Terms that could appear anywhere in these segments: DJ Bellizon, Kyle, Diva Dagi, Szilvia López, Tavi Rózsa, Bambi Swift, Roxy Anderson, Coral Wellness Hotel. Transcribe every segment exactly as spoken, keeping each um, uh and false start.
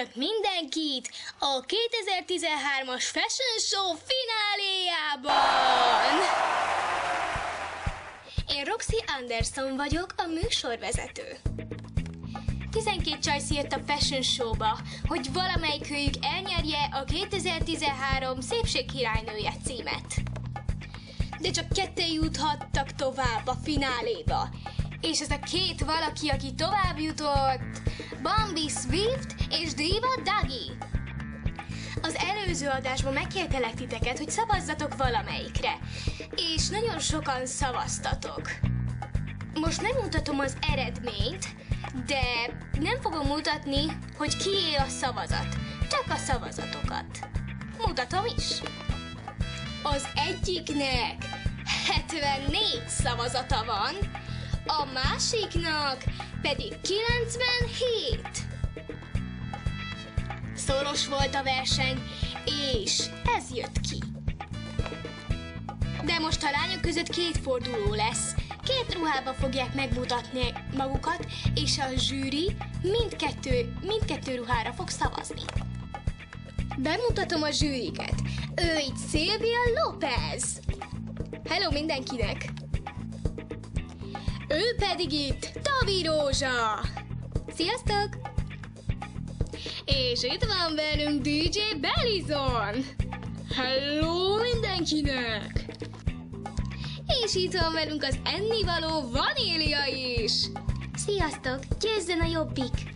Üdvözlök mindenkit a kétezer-tizenhármas Fashion Show fináléjában! Én Roxy Anderson vagyok, a műsorvezető. tizenkét csajsz jött a Fashion Showba, hogy valamelyikőjük elnyerje a kétezer-tizenhárom szépségkirálynője címet. De csak ketten juthattak tovább a fináléba. És ez a két valaki, aki tovább jutott, Bambi Swift és Diva Dagi. Az előző adásban megkértelek titeket, hogy szavazzatok valamelyikre, és nagyon sokan szavaztatok. Most nem mutatom az eredményt, de nem fogom mutatni, hogy kié a szavazat, csak a szavazatokat. Mutatom is. Az egyiknek hetvennégy szavazata van, a másiknak pedig kilencvenhét. Szoros volt a verseny, és ez jött ki. De most a lányok között két forduló lesz. Két ruhába fogják megmutatni magukat, és a zsűri mindkettő, mindkettő ruhára fog szavazni. Bemutatom a zsűriket. Ő itt Szilvia López. Hello mindenkinek! Ő pedig itt Tavi Rózsa. Sziasztok! És itt van velünk dé dzsé Bellizon. Hello mindenkinek! És itt van velünk az ennivaló Vanília is. Sziasztok! Győzzen a jobbik!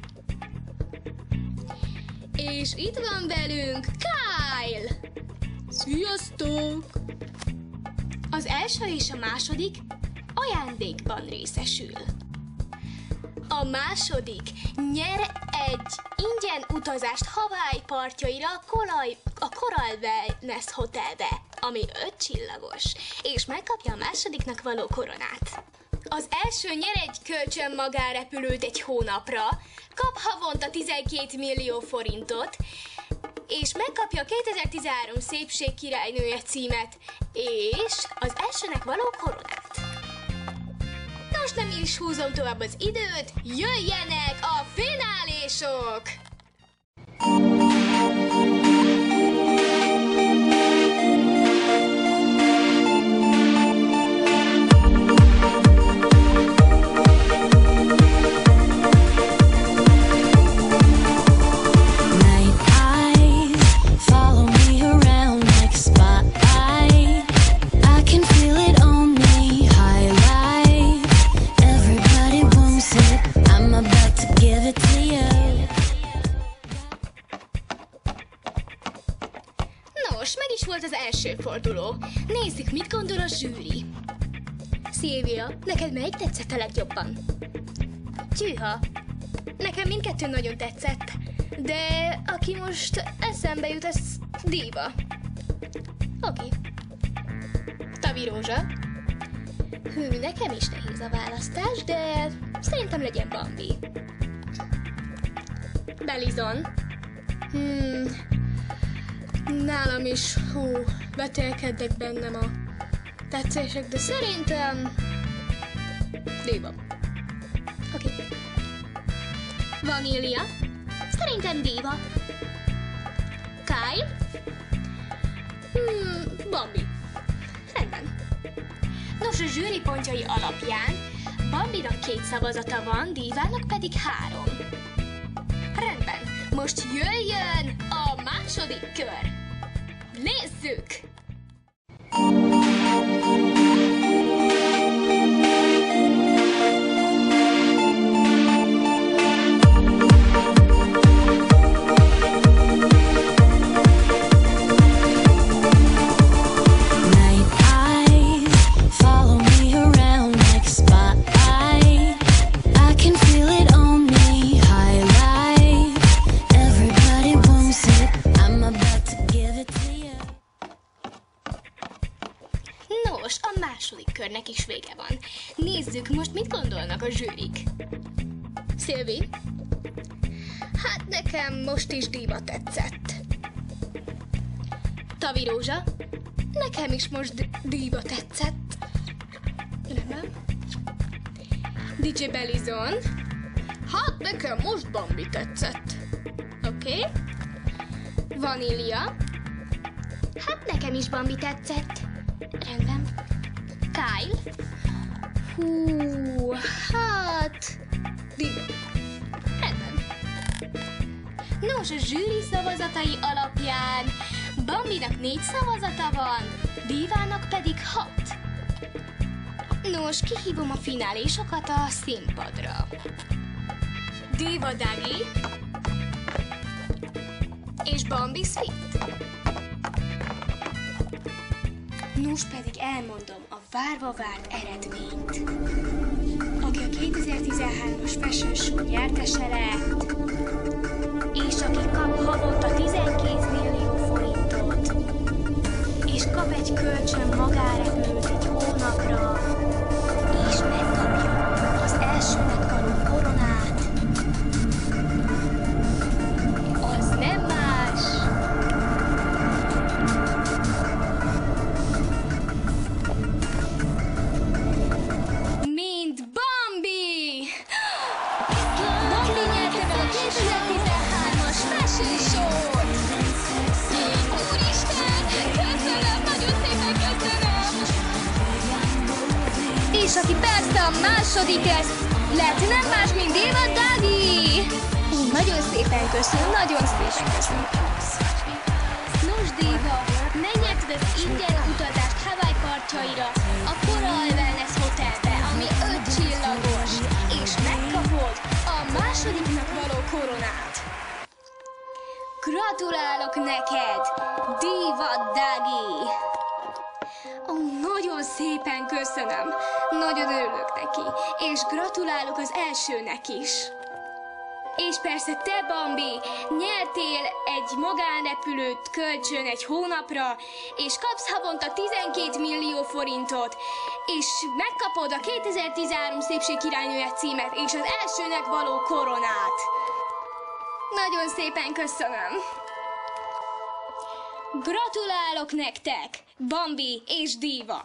És itt van velünk Kyle. Sziasztok! Az első és a második ajándékban részesül. A második nyer egy ingyen utazást Hawaii partjaira a Coral, a Coral Wellness Hotelbe, ami öt csillagos, és megkapja a másodiknak való koronát. Az első nyer egy kölcsön magánrepülőt egy hónapra, kap havonta tizenkét millió forintot, és megkapja a kétezer-tizenhárom szépségkirálynője címet, és az elsőnek való koronát. Most nem is húzom tovább az időt, jöjjenek a finálésok! Forduló. Nézzük, mit gondol a zsűri. Szilvia, neked melyik tetszett a legjobban? Csüha. Nekem mindkettő nagyon tetszett, de aki most eszembe jut, ez Diva. Oké. Tavi Rózsa. Hű, nekem is nehéz a választás, de szerintem legyen Bambi. Bellizon. Hmm. Nálam is, hú, betélkednek bennem a tetszések, de szerintem... Diva. Oké. Okay. Vanília? Szerintem Diva. Kyle? Hmm, Bambi. Rendben. Nos, a zsűri pontjai alapján Bambinak két szavazata van, Divának pedig három. Rendben. Most jöjjön a második kör. Nézzük! A zsűrik. Szilvi? Hát nekem most is Diva tetszett. Tavi Rózsa? Nekem is most Diva tetszett. Nem? dé dzsé Bellizon? Hát nekem most Bambi tetszett. Oké. oké? Okay. Vanília. Hát nekem is Bambi tetszett. Rendben. Kyle. Hú, hát... Diva. Rendben. Nos, a zsűri szavazatai alapján Bambinak négy szavazata van, Divának pedig hat. Nos, kihívom a finálésokat a színpadra. Diva Dagi és Bambi Swift. Nos, pedig elmondom a várva várt eredményt. Aki a kétezer-tizenhármas Fashion Show nyertese lett, és aki kap havonta tizenkét millió forintot, és kap egy kölcsön magárepülőt egy hónapra, és megkapja az első megtanul koronát, az nem más, mint Bambi! Bambi nyerte meg a kétezer-tizenhármas Fashion Show-t! Úristen, köszönöm, nagyon szépen köszönöm! És aki persze a második lesz, lehet, hogy nem más, mint Diva Dagi! Én nagyon szépen köszönöm, nagyon szépen köszönöm. Nos, Diva, menjetek az ingyen utazást Hawaii partjaira, a Coral Wellness Hotelbe, ami öt csillagos, és megkapod a másodiknak való koronát. Gratulálok neked, Diva Dagi! Ó, nagyon szépen köszönöm, nagyon örülök neki, és gratulálok az elsőnek is. És persze te, Bambi, nyertél egy magánrepülőt kölcsön egy hónapra, és kapsz havonta tizenkét millió forintot, és megkapod a kétezer-tizenhárom szépségkirálynője címet, és az elsőnek való koronát. Nagyon szépen köszönöm. Gratulálok nektek, Bambi és Diva!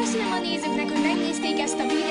Köszönöm a nézőknek, hogy megnézték ezt a videót.